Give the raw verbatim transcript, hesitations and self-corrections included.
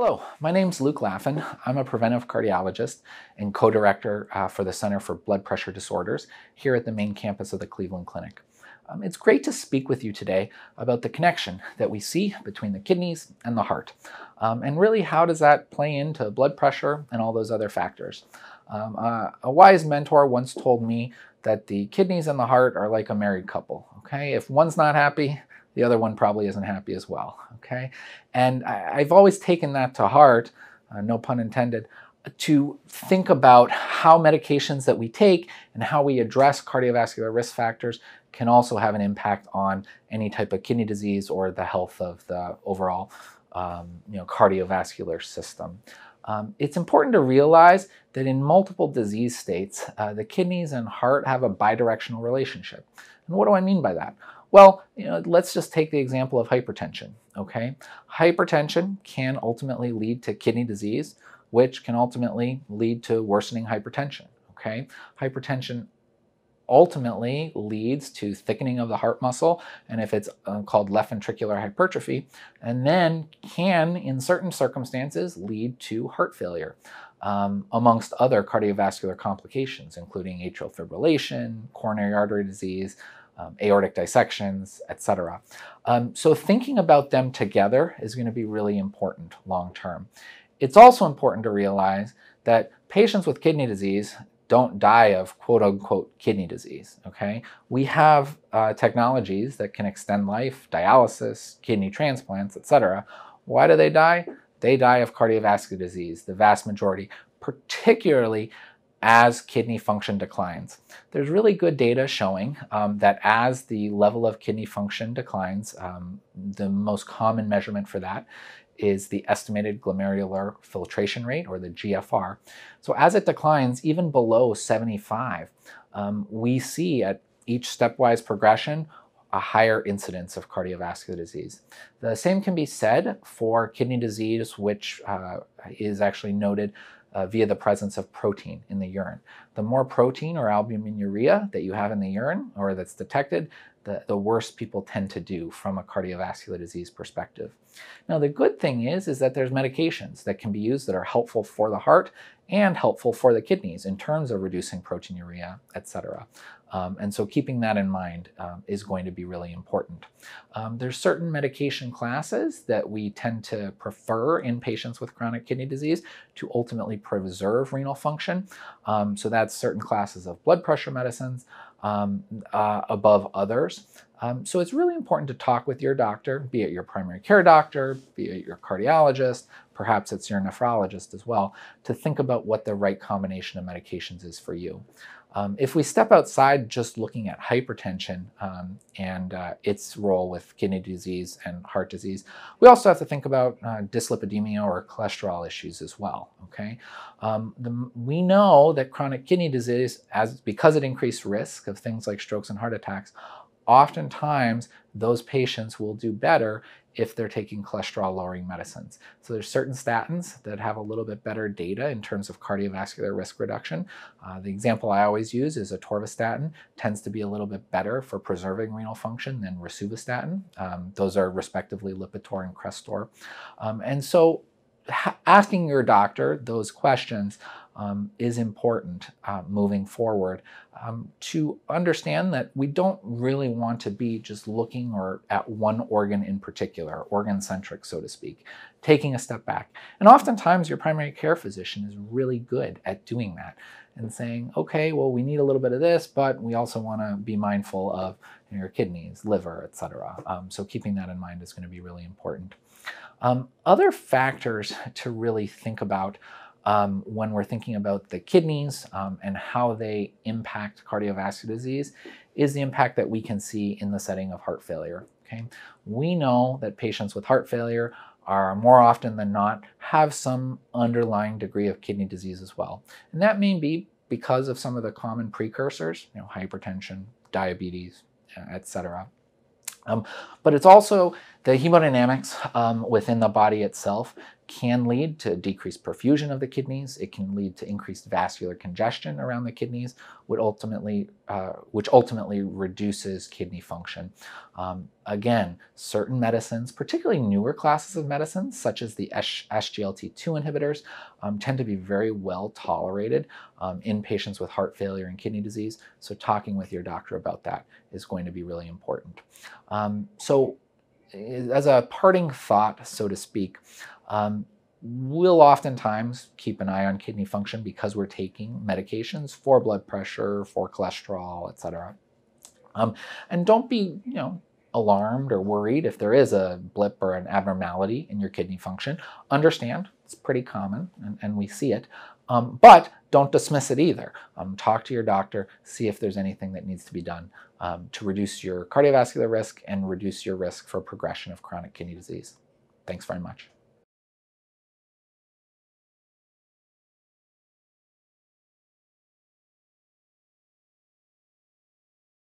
Hello, my name's Luke Laffin. I'm a preventive cardiologist and co-director uh, for the Center for Blood Pressure Disorders here at the main campus of the Cleveland Clinic. Um, it's great to speak with you today about the connection that we see between the kidneys and the heart. Um, and really, how does that play into blood pressure and all those other factors? Um, uh, a wise mentor once told me that the kidneys and the heart are like a married couple, okay? If one's not happy, the other one probably isn't happy as well, okay? And I, I've always taken that to heart, uh, no pun intended, to think about how medications that we take and how we address cardiovascular risk factors can also have an impact on any type of kidney disease or the health of the overall um, you know, cardiovascular system. Um, it's important to realize that in multiple disease states, uh, the kidneys and heart have a bidirectional relationship. And what do I mean by that? Well, you know, let's just take the example of hypertension, okay? Hypertension can ultimately lead to kidney disease, which can ultimately lead to worsening hypertension, okay? Hypertension ultimately leads to thickening of the heart muscle, and if it's uh, called left ventricular hypertrophy, and then can, in certain circumstances, lead to heart failure, um, amongst other cardiovascular complications, including atrial fibrillation, coronary artery disease, Um, aortic dissections, et cetera. Um, so thinking about them together is going to be really important long term. It's also important to realize that patients with kidney disease don't die of quote unquote kidney disease, okay? We have uh, technologies that can extend life, dialysis, kidney transplants, et cetera. Why do they die? They die of cardiovascular disease, the vast majority, particularly as kidney function declines. There's really good data showing um, that as the level of kidney function declines, um, the most common measurement for that is the estimated glomerular filtration rate, or the G F R. So as it declines, even below seventy-five, um, we see at each stepwise progression a higher incidence of cardiovascular disease. The same can be said for kidney disease, which uh, is actually noted Uh, via the presence of protein in the urine. The more protein or albuminuria that you have in the urine or that's detected, the, the worse people tend to do from a cardiovascular disease perspective. Now, the good thing is, is that there's medications that can be used that are helpful for the heart and helpful for the kidneys in terms of reducing proteinuria, et cetera. Um, and so keeping that in mind um, is going to be really important. Um, there's certain medication classes that we tend to prefer in patients with chronic kidney disease to ultimately preserve renal function. Um, so that's certain classes of blood pressure medicines um, uh, above others. Um, so it's really important to talk with your doctor, be it your primary care doctor, be it your cardiologist, perhaps it's your nephrologist as well, to think about what the right combination of medications is for you. Um, if we step outside just looking at hypertension um, and uh, its role with kidney disease and heart disease, we also have to think about uh, dyslipidemia or cholesterol issues as well, okay? Um, the, we know that chronic kidney disease, as because it increased risk of things like strokes and heart attacks, oftentimes those patients will do better if they're taking cholesterol-lowering medicines. So there's certain statins that have a little bit better data in terms of cardiovascular risk reduction. Uh, the example I always use is atorvastatin tends to be a little bit better for preserving renal function than rosuvastatin. Um, those are respectively Lipitor and Crestor. Um, and so asking your doctor those questions um, is important uh, moving forward um, to understand that we don't really want to be just looking or at one organ in particular, organ-centric, so to speak, taking a step back. And oftentimes your primary care physician is really good at doing that and saying, okay, well, we need a little bit of this, but we also want to be mindful of you know, your kidneys, liver, et cetera. Um, so keeping that in mind is going to be really important. Um, other factors to really think about um, when we're thinking about the kidneys um, and how they impact cardiovascular disease is the impact that we can see in the setting of heart failure, okay? We know that patients with heart failure are more often than not have some underlying degree of kidney disease as well. And that may be because of some of the common precursors, you know, hypertension, diabetes, et cetera. Um, but it's also the hemodynamics um, within the body itself can lead to decreased perfusion of the kidneys. It can lead to increased vascular congestion around the kidneys, which ultimately, uh, which ultimately reduces kidney function. Um, again, certain medicines, particularly newer classes of medicines, such as the S G L T two inhibitors, um, tend to be very well tolerated um, in patients with heart failure and kidney disease. So talking with your doctor about that is going to be really important. Um, so as a parting thought, so to speak, um, we'll oftentimes keep an eye on kidney function because we're taking medications for blood pressure, for cholesterol, et cetera. Um, and don't be, you know, alarmed or worried if there is a blip or an abnormality in your kidney function. Understand it's pretty common and, and we see it, um, but don't dismiss it either. Um, talk to your doctor, see if there's anything that needs to be done um, to reduce your cardiovascular risk and reduce your risk for progression of chronic kidney disease. Thanks very much.